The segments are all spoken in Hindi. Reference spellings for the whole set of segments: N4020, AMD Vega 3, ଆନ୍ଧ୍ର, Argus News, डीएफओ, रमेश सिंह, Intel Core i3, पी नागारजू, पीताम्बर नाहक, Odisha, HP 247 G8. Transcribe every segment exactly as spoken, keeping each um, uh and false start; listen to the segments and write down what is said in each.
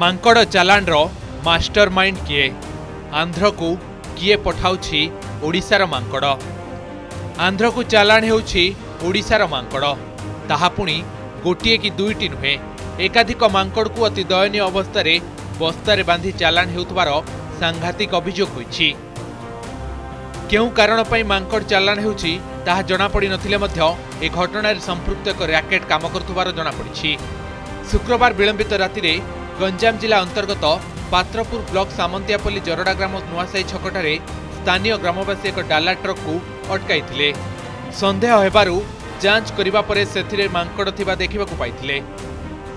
मांकड़ चालाण मास्टरमाइंड किए, आंध्र को किए पठाउछि ओडिसार मांकड़, आंध्र को चालाण हेउछि ओडिसार मांकड़, ताहा पुणी गोटे कि दुईटी नुहे, एकाधिक मांकड़ को अति दयनीय अवस्था बस्तार बांधि चालाण हेउतबार सांघातिक अभियोग होइछि। क्यों कारण पर मांकड़ चालाण हेउछि ताहा जनापड़ी नथिले मध्य ए घटनार संपृक्त एक रैकेट काम करुवार जनापड़ी। शुक्रवार विलंबित राति गंजाम जिला अंतर्गत पात्रपुर ब्लॉक सामंतियापल्ली जरडा ग्राम नुआसाई छकटार स्थानीय ग्रामवासी एक डाला ट्रक को अटकाई सन्देह होबारू जांच करिबा परे सेथिरे मांकड़ थिबा देखिबाकु पाइथिले।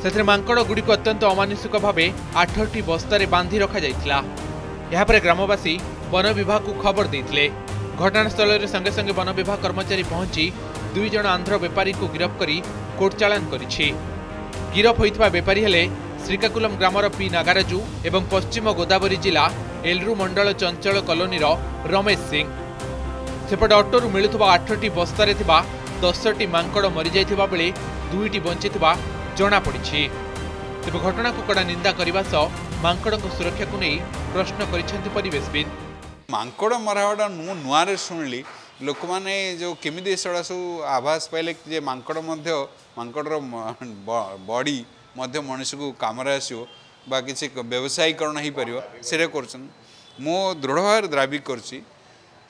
सेथिरे मांकड़ गुड़िक अत्यंत अमानुषिक भावे आठटी बस्तारे बांधि रखा जाइथिला। एहा परे ग्रामवासी वन विभाग को खबर देइथिले। घटनास्थल रे संगे संगे वन विभाग कर्मचारी पहुंची दुई जण आंध्र बेपारी को गिरफ करी कोर्ट चालान करिछि। गिरफ होइथिबा बेपारी हेले श्रीकाकुलम ग्रामर पी नागारजू एवं पश्चिम गोदावरी जिला एलरू मंडल चंचल कॉलोनी रमेश सिंह। सेपटे अटोरू मिलुवा आठटी बस्तार दसटी मांकड़ मरी जा बेले दुईटी बंची जनापड़ी। तेज घटना को कड़ा निंदा करने सह मांकड़ सुरक्षा को नहीं प्रश्न करेशविद। मांकड़ मरावड़ा नुआर शुणिली लोक मैंने जो केमी सब आभास पाइले जे मांकड़ मांकड़ बड़ी मध्य मनुष्य को कम बा किसी व्यवसायीकरण हो पार से मो दृढ़ भाव दाबी कर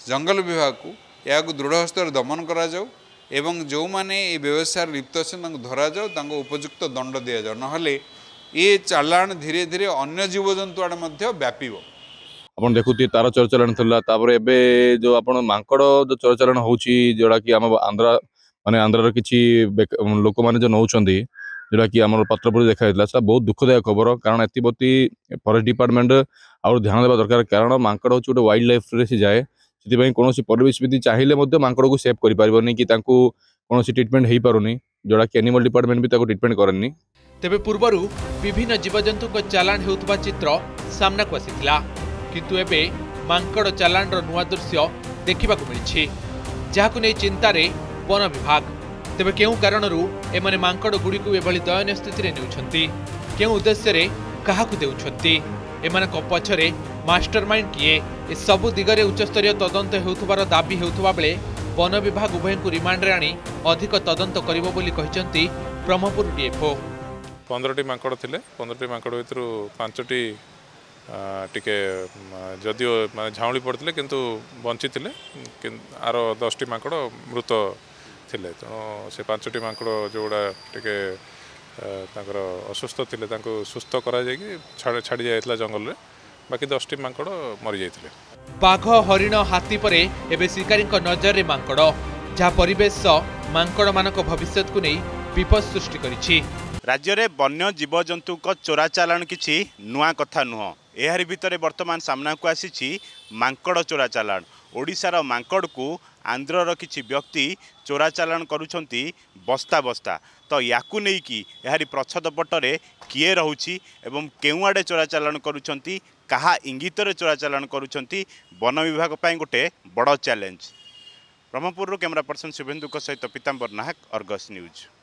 जंगल विभाग को या दृढ़ हस्तर दमन करा जाओ एवं जो माने व्यवसाय लिप्त अच्छे धरा जाओ उपयुक्त दंड दि जाओ नहले ये चालाण धीरे धीरे अन्य जीवजंतु आड़े व्यापी। आप देखुए तार चोरचालाण थी जो आप मांकड़ जो चोरचालाण होटा कि आम आंध्र मानने आंध्र किसी लोक मैंने जो नौ जोटा कि आम पत्रपुर देखा सा बहुत दुखदायक खबर कारण एतिप्रति फरेस्ट डिपार्टमेंट आउ ध्यान देवा दरकार कारण मांकड़ हूँ गोटे वाइल्ड लाइफ रे जाए से कौन परिवेशविदी चाहिए मांकड़ को सेव कर कौन ट्रिटमेंट हो पारनी जोटा कि एनिमल डिपार्टमेंट भी ट्रिटमेंट करनी। तेबे पूर्वरु विभिन्न जीवजंतु चालाण होता चित्र सामना को आसीथिला किंतु एबे मांकड़ चालाण नुआ दृश्य देखा मिली जहां नहीं चिंतार वन विभाग। तेबे केउ कारणरू एमाने मांकड़ गुड़िकु एभली दयनीय स्थिति रे नेउछंती, केउ उद्देश्य रे काहाकु देउछंती, एमानक पछरे मास्टरमाइंड किए, ए सबु दिगरे उच्चस्तरीय तदंत हेउथुबार दाबी हेउथुबा बेले वन विभाग उभयंकु रिमांड रे आनी अधिक तदंत करिवो बोली कहिसंती ब्रह्मपुर डीएफओ। पंद्रह टी मांकड़ थिले, पंद्रह टी मांकड़ भितरु पांच टी टिके जदियो माने झाउली पड़थिले किंतु बंची थिले, आरो दस टी मांकड़ मृत थिले। तेणु से पांच टी मांकड़ जोड़ा टे असुस्थ थे सुस्थ करा कर छाड़ी जाता जंगल में बाकी दस टी मांकड़ मरी जाते। बाघ हरिण हाथी परे एबे शिकारी नजर रे मांकड़ जहाँ परिवेश मांकड़ मान भविष्य को नहीं विपद सृष्टि करिछि। राज्य में वन्य जीवजंतु चोरा चालाण किसी नुआ कथा नुह, एहरी भितर वर्तमान सामना को आसी मांकड़ चोरा चालाण। ओडिशार मांकड़ को आंध्रर किसी व्यक्ति चोरा चालाण करुछंती बस्ता बस्ता तो याकु नहीं कि यारी प्रच्छद पटरे किए रहुछि एवं केउआडे चोरा चालाण करुछंती कहा इंगित रे चोरा चालाण करुछंती वन विभाग पय गोटे बड़ challenge. Brahmapur camera person Subhendu सहित पीताम्बर नाहक, अर्गस न्यूज।